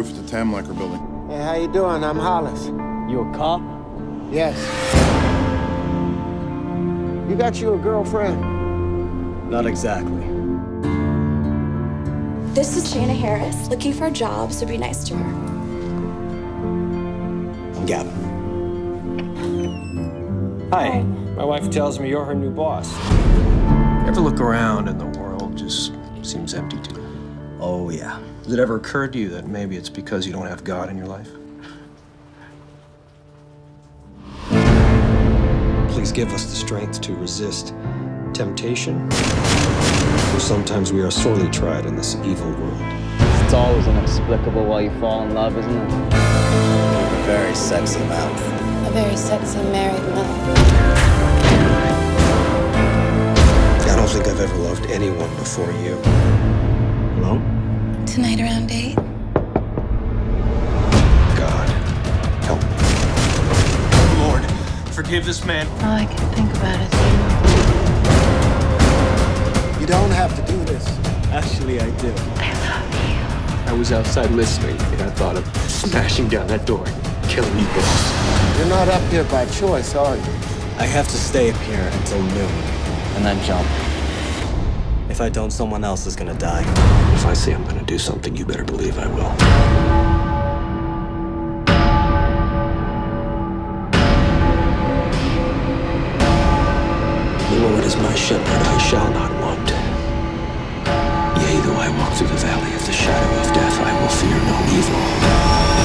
roof at the Tamlecker building. Hey, how you doing? I'm Hollis. You a cop? Yes. You got you a girlfriend? Not exactly. This is Shana Harris, looking for a job, so be nice to her. I'm Gavin. Hi. Hi. My wife tells me you're her new boss. You ever look around and the world just seems empty to you? Oh, yeah. Has it ever occurred to you that maybe it's because you don't have God in your life? Please give us the strength to resist temptation. Sometimes we are sorely tried in this evil world. It's always inexplicable why you fall in love, isn't it? A very sexy mouth. A very sexy married mouth. I don't think I've ever loved anyone before you. Hello? Tonight around 8? God, help me. Lord, forgive this man. All I can think about is you. You don't have to do this. Actually, I do. I love you. I was outside listening, and I thought of smashing down that door and killing you both. You're not up here by choice, are you? I have to stay up here until noon. And then jump. If I don't, someone else is gonna die. If I say I'm gonna do something, you better believe I will. The Lord is my shepherd, I shall not want. Yea, though I walk through the valley of the shadow of death, I will fear no evil.